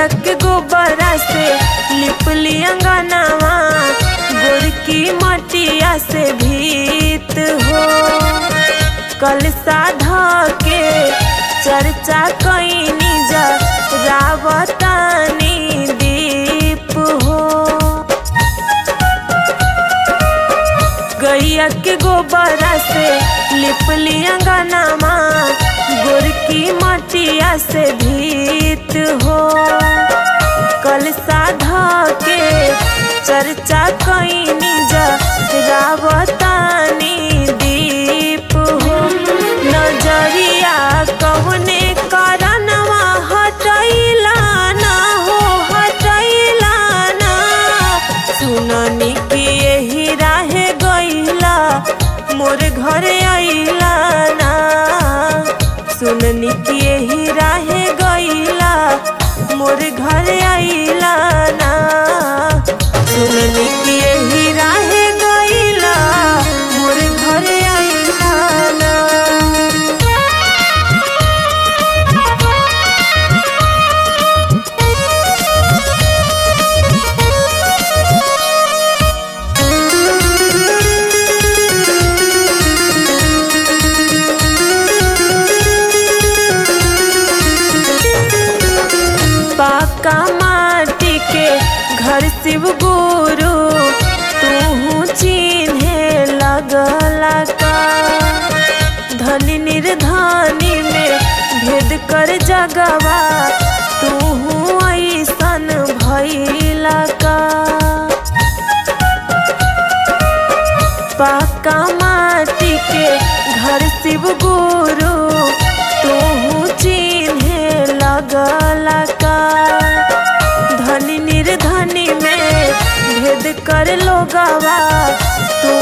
एक गोबरा से लिपली अंगनावा गोरकी मटिया से भीत हो। कलसा ध के चर्चा कईनी जा रावतानी दीप हो। गैया के गोबरा से लिपली अंगनावा गोरकी मटिया से भीत हो। कलसा ध के चर्चा कईनी जा रावतानी दीप हो। नजरिया कौने करनवा हटैला ना हो हटैला ना। सुननी कि यही राह गईला मोर घर आइला ना। सुननी कि यही राह गईला मोर घर आइला ना। सुननी कि यही राह गईला मोर घर आइला ना। शिव गुरु तू चिन्हे लगला का। धनी निर्धनी में भेद कर जगवा तू ऐसन भइला का। पाका माटी के घर शिव गुरु तू चिन्हे लगला का। धनी निर्धनी भेद कर लोगवा तू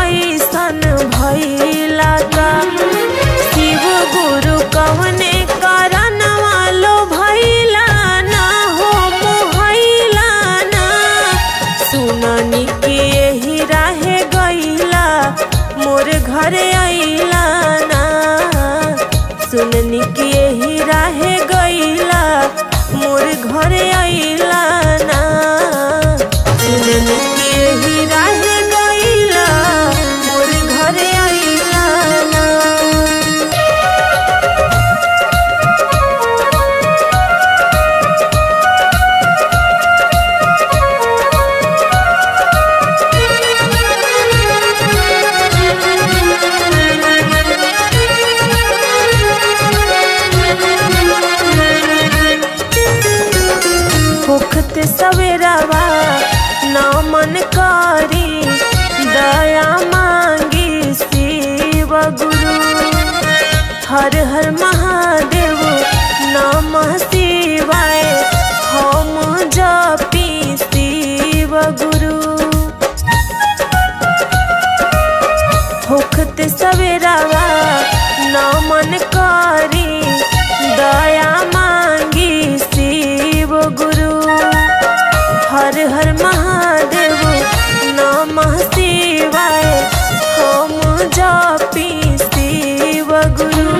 ऐसन भइला का। शिव गुरु कवने करनवा लो भइला ना हो मोहैला ना। सुननी कि यही राह गईला मोर घर आइला ना। सुननी कि यही राह गईला मोर घर आइला ना। यही राह गईला मोर घर आइला ना। पोखते सवेरावा मन करी दया मांगी शिव गुरु। हर हर महादेव नमः शिवाय हम जपी शिव गुरु। होखते सवेरावा नमन करी दया मांगी शिव गुरु। हर हर महादेव नमः शिवाय हम जपी शिव गुरु।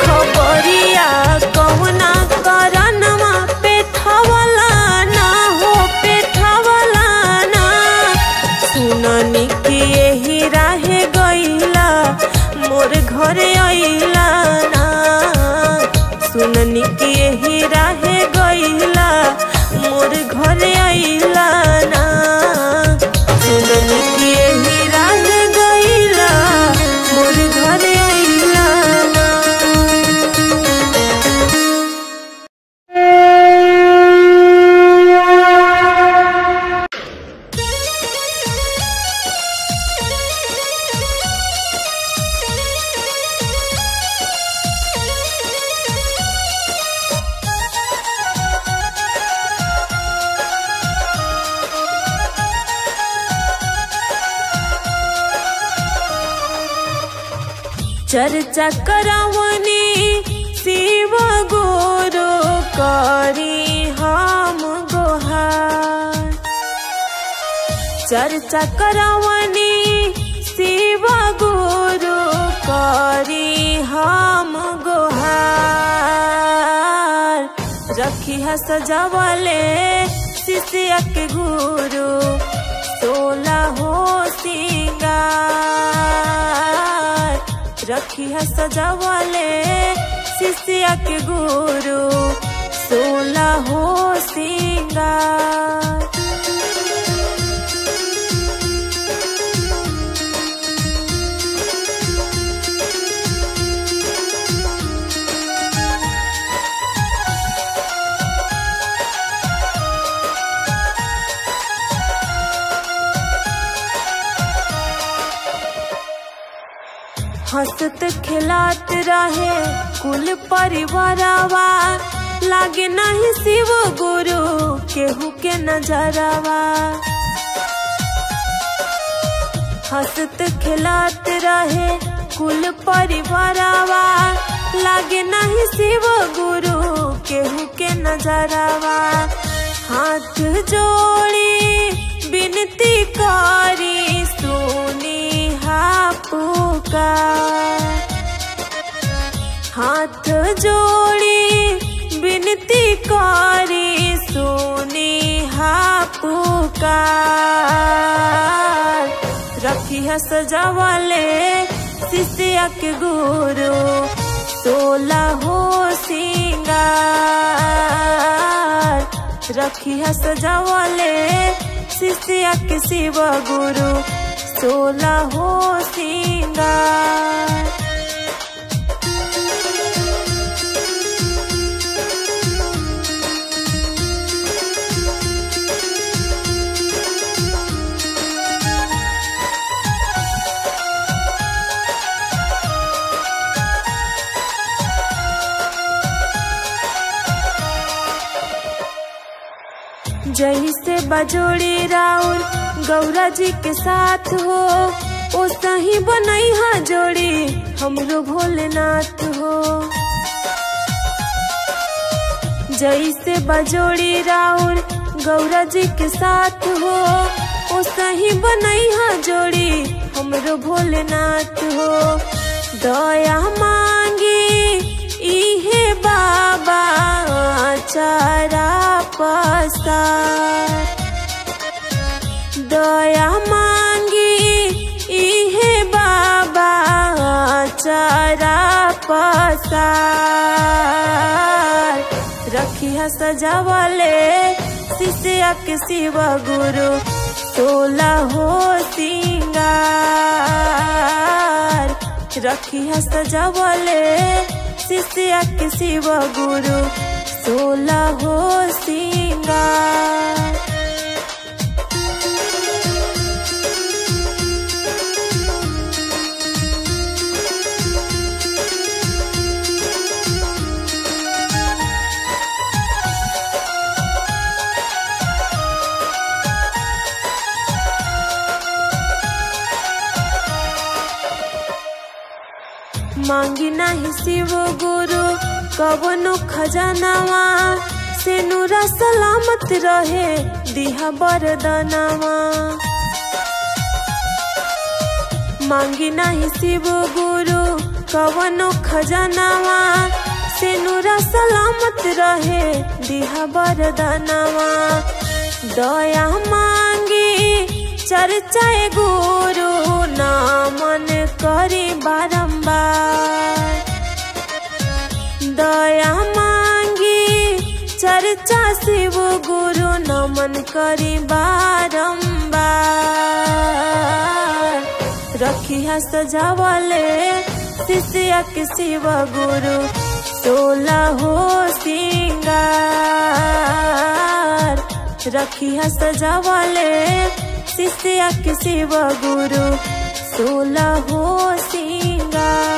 खबरिया कहुना करनवा पेठवला ना हो पेठवला ना। सुननी कि यही राह गईला मोर घर आइला ना। सुननी कि यही राह गईला मोर घर आइला ना। सुननी कि यही राह गईला मोर घर आइला ना। चर्चा करवनी शिव गुरु करी हम गोहार। चर्चा करवनी शिव गुरु करी हम गोहार। रखी है सजा वाले शिष्य के गुरु 16 हो सिंगार। रखी है सजा वाले शिष्य के गुरु 16 हो सिंगार। हंसत खिलात रहे कुल परिवारवा, लागे नहीं शिव गुरु केहू के नजरवा। हंसत खिलात रहे कुल परिवारवा, लागे नहीं शिव गुरु केहू के नजरवा। हाथ जोड़ी विनती करी सुनी पुकार, हाथ जोड़ी विनती करी सुनी पुकार। रखी है सजा वाले शिष्य के गुरु 16 हो सिंगार। रखी है सजा वाले शिष्य के शिव गुरु 16 हो सिंगार। जैसे बजोड़ी राउर गौरा जी के साथ हो, वैसा ही बनैया जोड़ी हमरो भोलेनाथ हो। जैसे बजोड़ी राउर गौरा जी के साथ हो, वैसा ही बनैया जोड़ी हमरो भोलेनाथ हो। दया मांगी इहे बाबा चारा पसार, दया मांगी इहे बाबा चारा पसार। रखी है सजा वाले शिष्य के शिव गुरु 16 हो सिंगार। रखी है सजा वाले शिष्य के शिव गुरु 16 हो सिंगार। मांगी नहीं शिव गुरु कवनो खजानावा, से नूरा सलामत रहे दिहा बरदानावा। मांगी नहीं शिव गुरु कवनो खजानावा, से नूरा सलामत रहे दिहा बरदानावा। दया मांगी चर्चा गुरु नामन करी बारंबार, दया मांगी चर्चा शिव गुरु नमन करी बारंबार। रखी है सजा वाले शिष्य के शिव गुरु 16 हो सिंगार। रखी है सजा वाले शिष्य के शिव गुरु 16 हो सिंगार।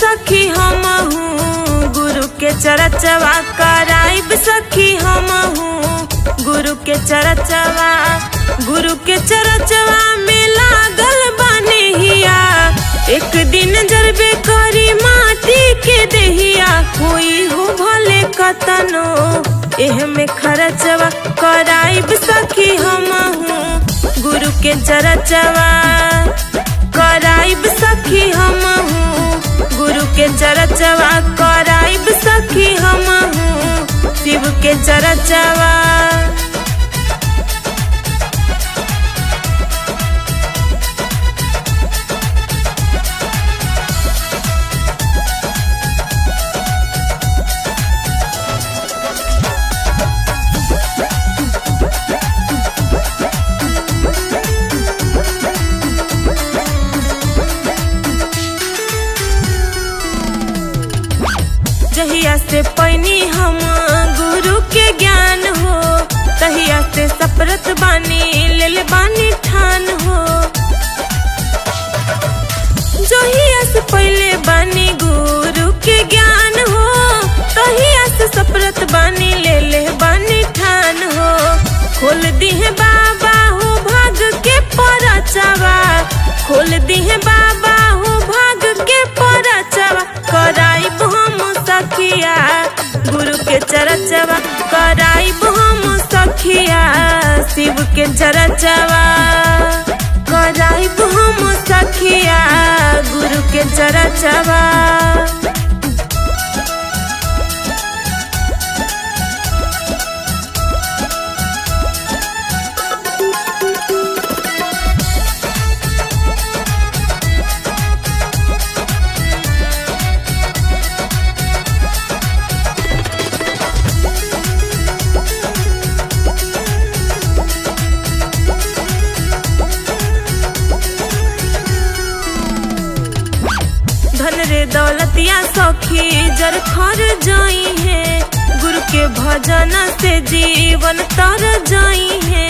सखी हम हूँ गुरु के चरचवा कराइब सखी हम हूँ गुरु के चरचवा। गुरु के चरचवा में लागल बने हिया, एक दिन जरबे करी माटी के देहिया। कोई हो भले कतनो एह में खरचवा कराइब सखी हम हूँ गुरु के चरचवा कराइब सखी हम गुरु के चरचवा कराइब सखी हम शिव के चरचवा। जहिया से पैनी हम गुरु के ज्ञान हो, तहिया से सपरत बानी लेल बानी ठान हो। जहिया से पहले बानी गुरु के ज्ञान हो, तहिया से सपरत बानी लेल बानी ठान हो। खोल दी है बाबा हो भाग के परचवा, खोल दी है बाबा हो भाग के परचवा कराइब सखिया गुरु के चरचवा कराइब हम सखिया शिव के चरचवा कराइब हम सखिया गुरु के चरचवा। दौलतिया सखी जर खर जाई है, गुरु के भजन से जीवन तर जाई है।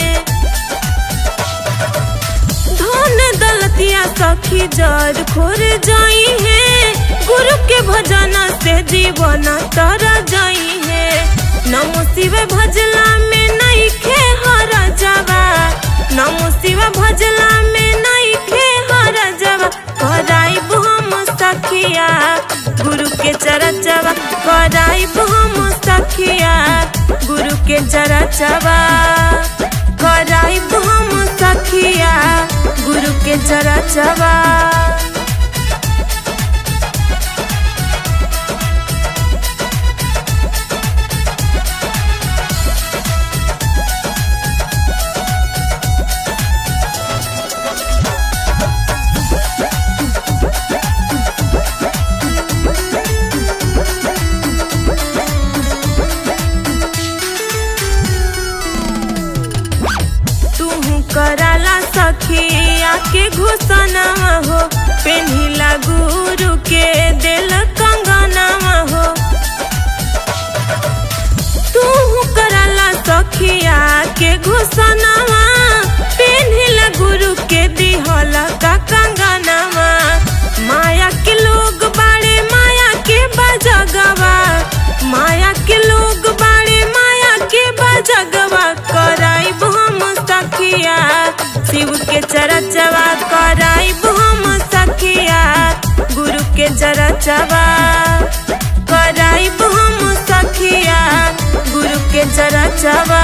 धन दौलतिया सखी जर खर जाई है, गुरु के भजन से जीवन तर जाई है। नमो शिव भजला में नहीं खे हर जावा, नमो शिव भजला में नहीं खे हर जावा कराइब सखिया गुरु के चरचवा कराइब हम सखिया गुरु के चरचवा कराइब हम सखिया गुरु के चरचवा। कराला सखिया के घुसना हो, पेन्हिला गुरु के दिल कंगना हो। तू कराला सखिया के घुसना पेन्हिला गुरु के दिहला का कंगना। माया के लोग बाड़े माया के बजगवा, माया के लोग बाड़े माया के बजगवा कराइब सखिया शिव के चरचवा कराइब हम सखिया गुरु के चरचवा कराइब हम सखिया गुरु के चरचवा।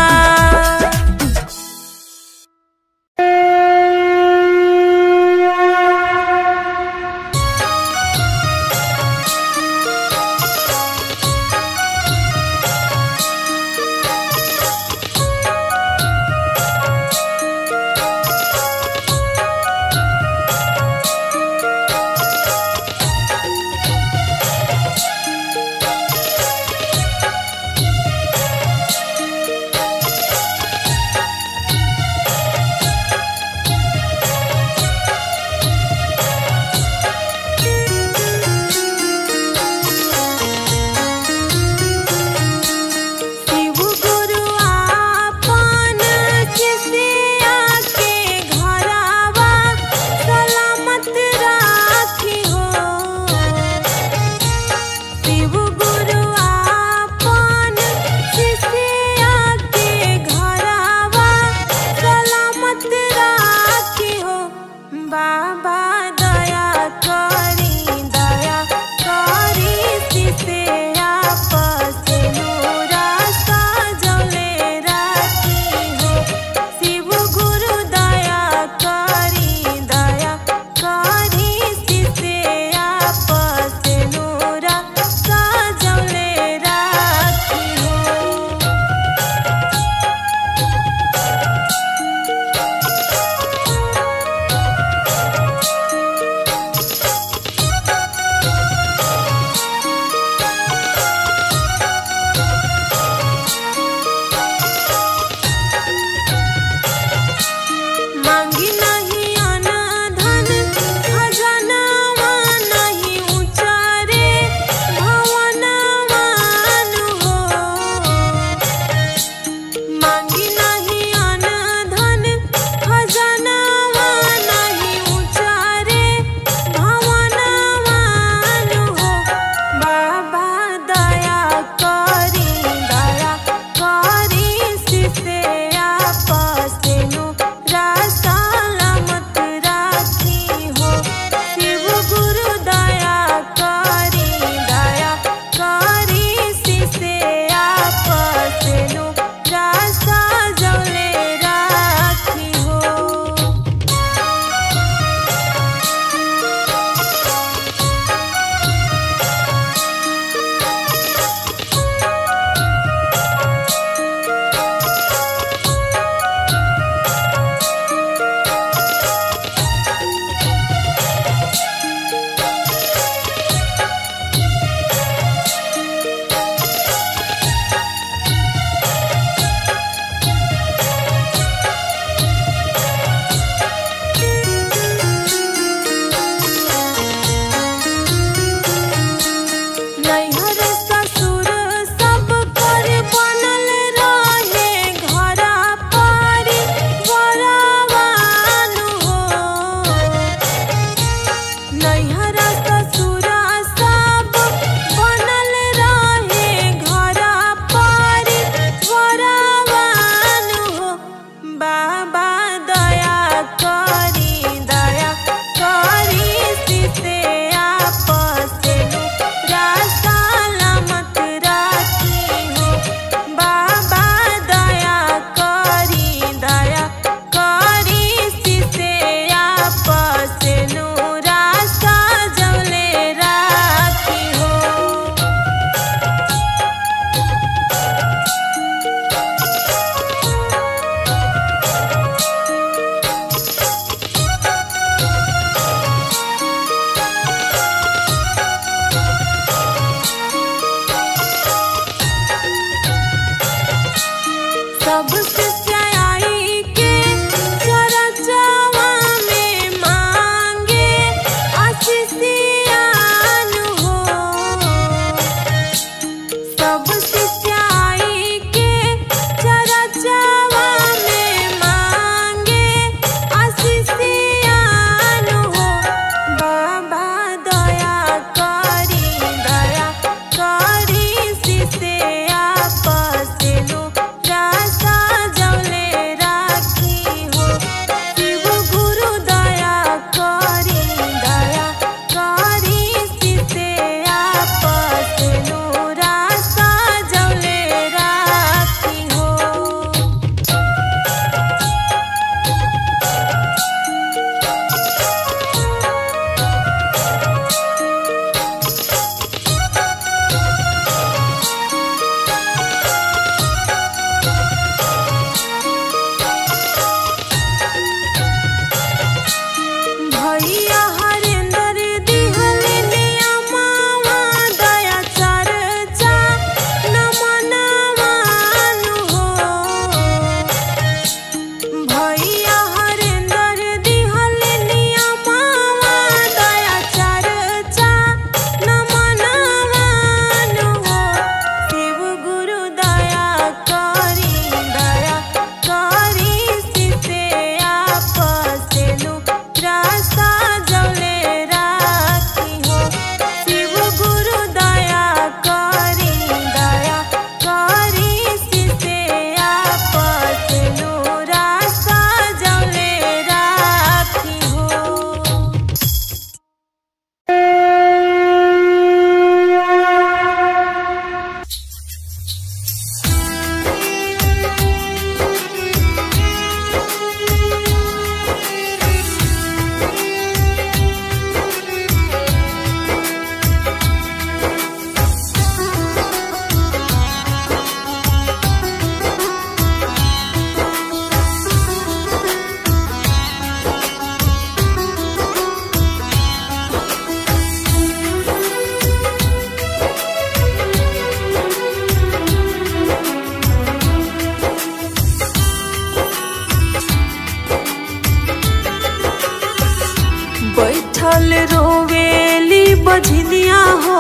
भजनिया हो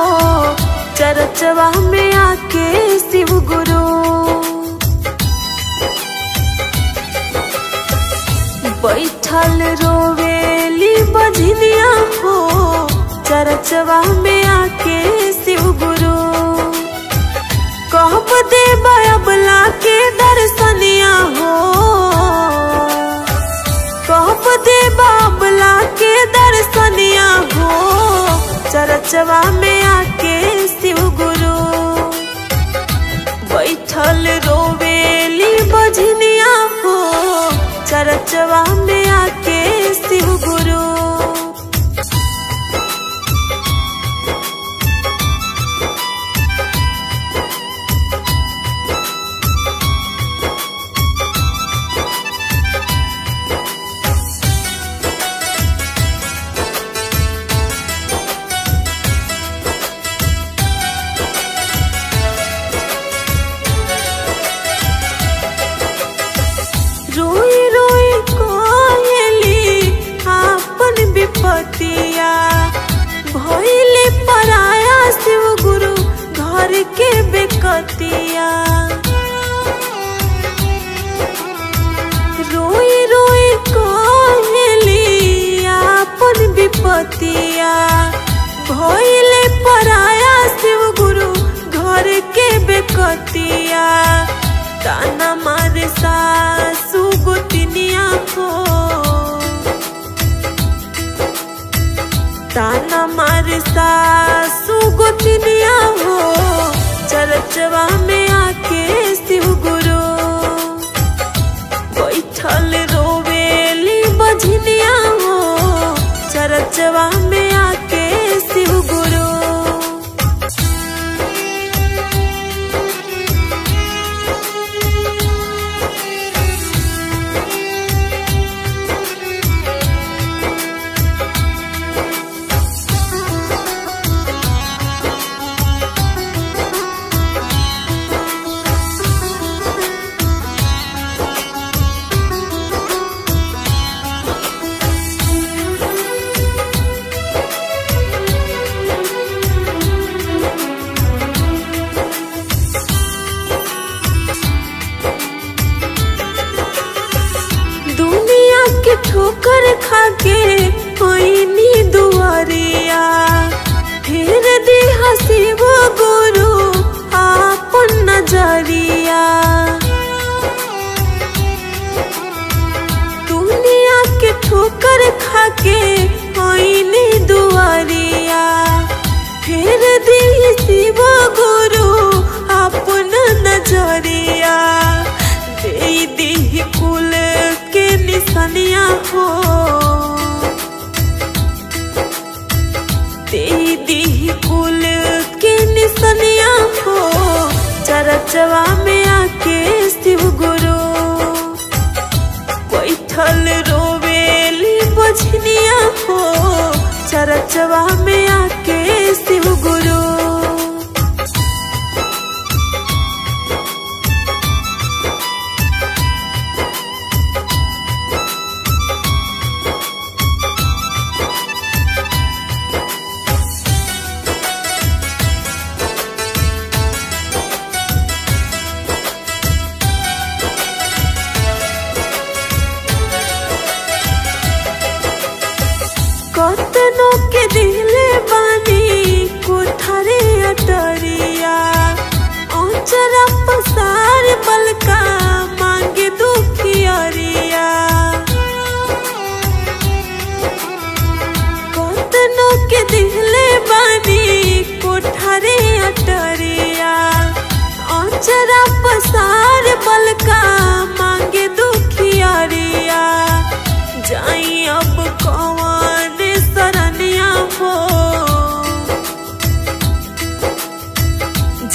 चरचवा में आके शिव गुरु। बैठल रोवेली बजनिया हो चरचवा में आके शिव गुरु। कहब दे बाबला के दर्शनिया हो, कहब दे बाबला के दर्शनिया हो चरचवा में आके शिव गुरु। बैठल रोवेली बजनिया हो चरचवा में आके शिव गुरु। भोले पराया शिव गुरु घर के बेकतिया। रोई रोई कहली आपन विपतिया, भोले पराया शिव गुरु घर के बेकतिया। ताना मार सासु गोतनिया को, ताना मारे सासु गोतनिया हो चरचवा में आके शिव गुरु। बैठल रोवेली बजनिया हो चरचवा में आके शिव गुरु। ठोकर खाके होइनी दुआरिया, फिर देहा शिव गुरु आपन नजरिया। दुनिया के ठोकर खाके होइनी दुआरिया, फिर देहा शिव गुरु आपन नजरिया। देहि देहि कुल के निशानिया हो, देहि देहि कुल के निशानिया हो चरचवा में आके शिव गुरु। बैठल रोवेली बजनिया हो चरचवा में आके शिव गुरु। कतनों के दिल बानी कोठारे अटरिया, औचरा पसार बलका मांगे दुखियारिया। कतनों के दिल बानी कोठारे अटरिया, औचरा पसार बलका मांगे दुखियारिया। जाई अब कौन सरनिया हो,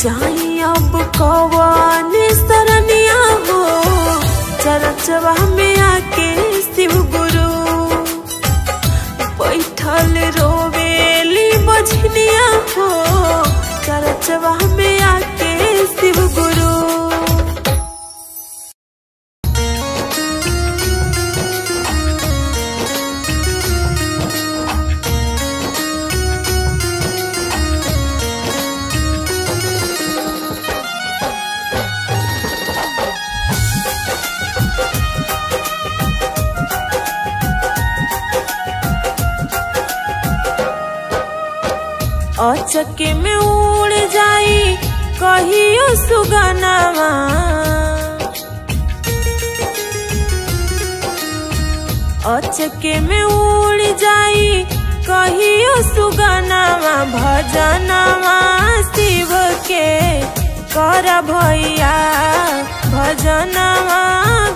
जाई अब कौन सरनिया हो चरचवा में आके शिव गुरु। बैठल रोवेली बजनिया हो चरचवा में आके शिव गुरु। चक्के में उड़ जाई कहियो सुगनावा। अचके में उड़ जाई कहियो सुगनावा। भजनावा शिव के कर भैया, भजनावा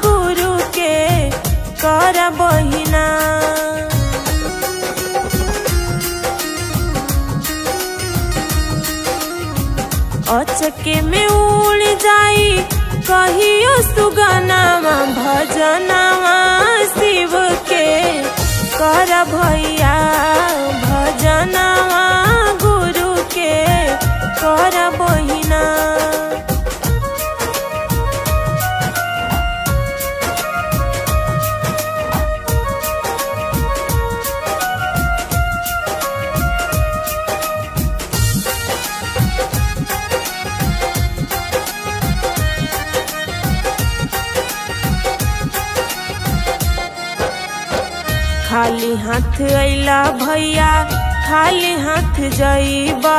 गुरु के कर बहिना। अचके में उड़ जाई कहियो सुगनावा। भजनावा शिव के कर भैया, भजनावा गुरु के कर बहिना। खाली हाथ अइला भैया, खाली हाथ जाइबा।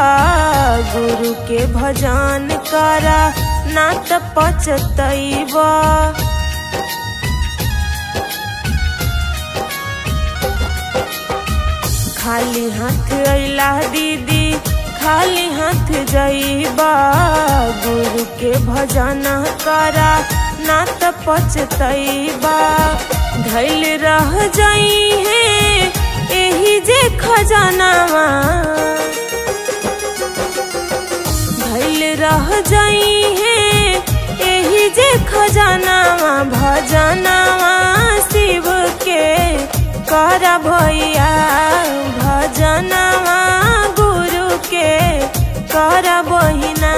गुरु के भजन करा ना त पछतइबा। खाली हाथ अइला दीदी, खाली हाथ जाइबा। गुरु के भजन करा ना त पछतइबा। धैल रह जाई है एही जे खजानावा। धैल रह जाई है एही जे खजानावा। भजनावा शिव के कर भैया, भजनावा गुरु के कर बहिना।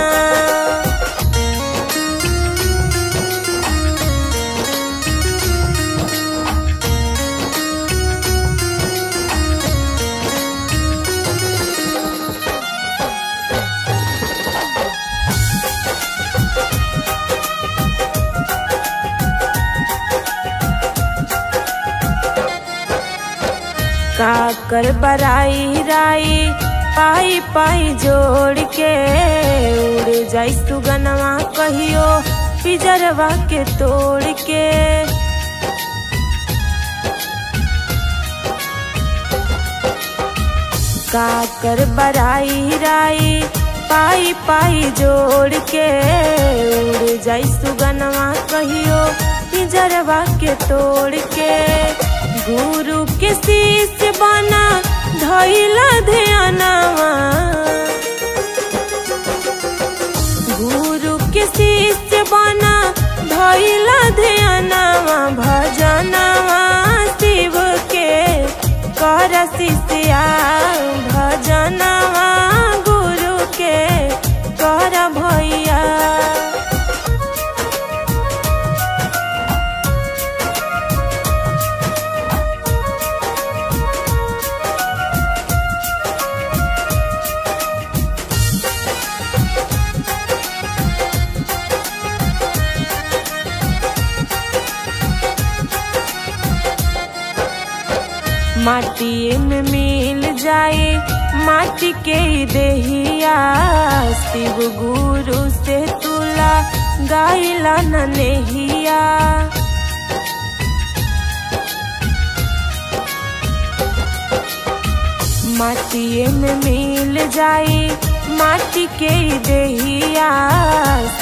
का कर बराई राई पाई पाई जोड़ के। उड़ जाई सुगनवा कहियो पिजरवा के तोड़ के। का कर बराई राई पाई पाई जोड़ के। उड़ जाई सुगनवा कहियो पिजरवा के तोड़ के। गुरु के शिष्य बना धइला ध्यानावा। गुरु के शिष्य बना धइला ध्यानावा। भजनावा शिव के कर शिष्या। भजनावा गुरु के कर भैया। माटी में मिल जाए माटी के देहिया। शिव गुरु से तुला गाइला न नेहिया। माटी में मिल जाए माटी के देहिया।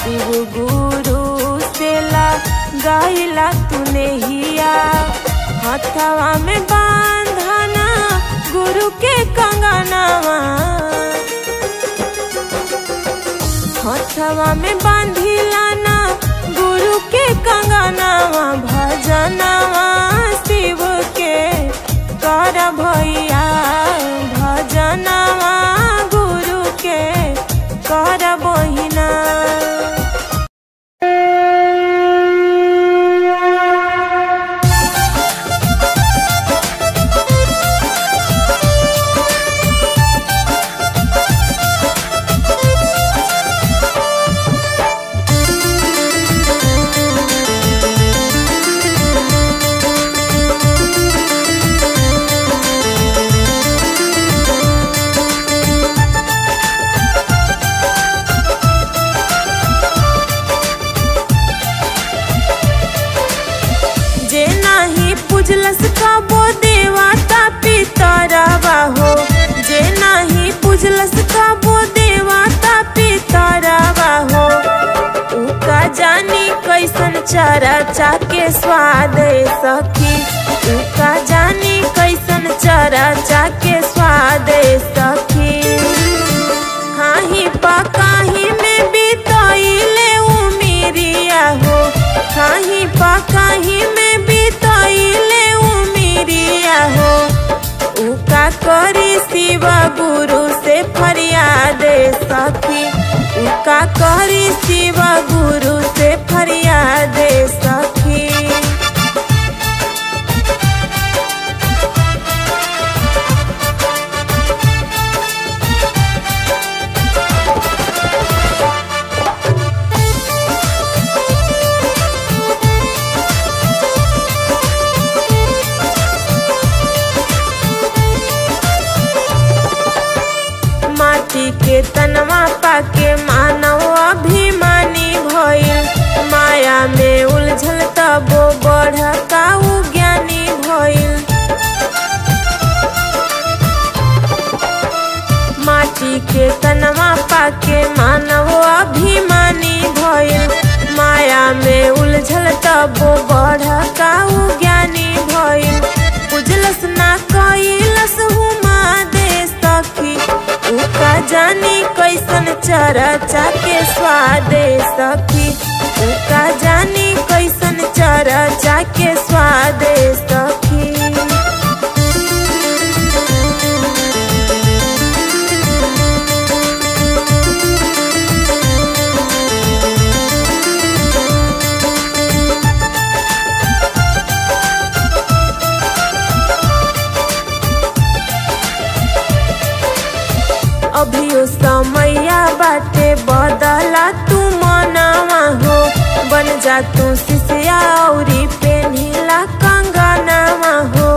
शिव गुरु से ला गाइला तू नेहिया। हथवा में बांधना गुरु के कंगनावा। हथवा में बांधी लाना गुरु के कंगनावा। भजनावा शिव के कर भैया, भजनावा गुरु के कर बहिना। रचा रचा के स्वाद सखी, तू का जानी कैसन चरचा के स्वाद सखी। खाही पकाही में बीतइले उमिरिया हो, खाही पकाही में बीतइले उमिरिया हो। उ का करी शिव गुरु से फरियाद सखी, उ का करी शिव गुरु से फरियाद सखी। माटी के तनवा पाके मानव अभिमानी भइल, माया में उलझल तबो बढ़काऊ ज्ञानी भइल। माटी के तनवा पाके मानव अभिमानी भइल, माया में उलझल तबो बढ़काऊ ज्ञानी भइल। पूजलस ना कइलस हुमा दे सखी, उ का जानी कैसन चरचा के स्वाद सखी, उ का जानी कैसन चरचा के स्वाद सखी। अभियो समैया बाटे बदला तू मनवा हो, बन जा तू शिष्या औरी पेन्हिला कंगनवा हो।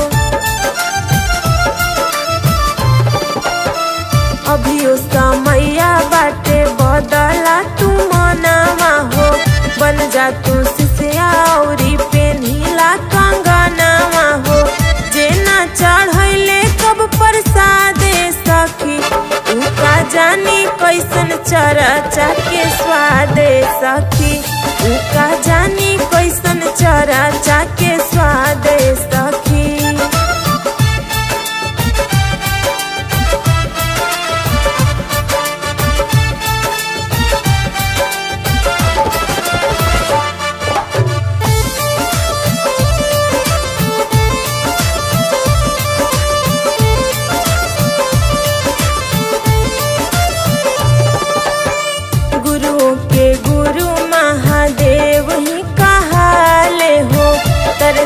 अभियो समैया बाटे बदला तू मनवा हो, बन जा तू शिष्या औरी पेन्हिला कंगनवा हो। जेना चढ़ैले कब प्रसाद सखी, जानी कैसन चरचा के स्वाद सखी, उ का जानी कैसन चरचा के स्वाद सखी।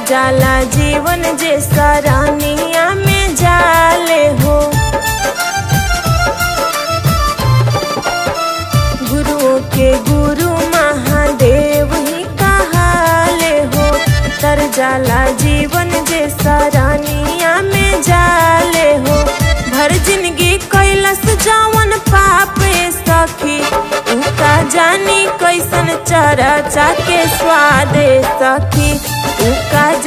जाला जीवन जे सरानिया में जाले हो, गुरुओं के गुरु महादेव ही कहाले हो। तर जाला जीवन जे सरानिया में जाले हो। भर जिंदगी कैलस जवन पाप सखी, उ का जानी कैसन चरचा के स्वाद सखी, उ का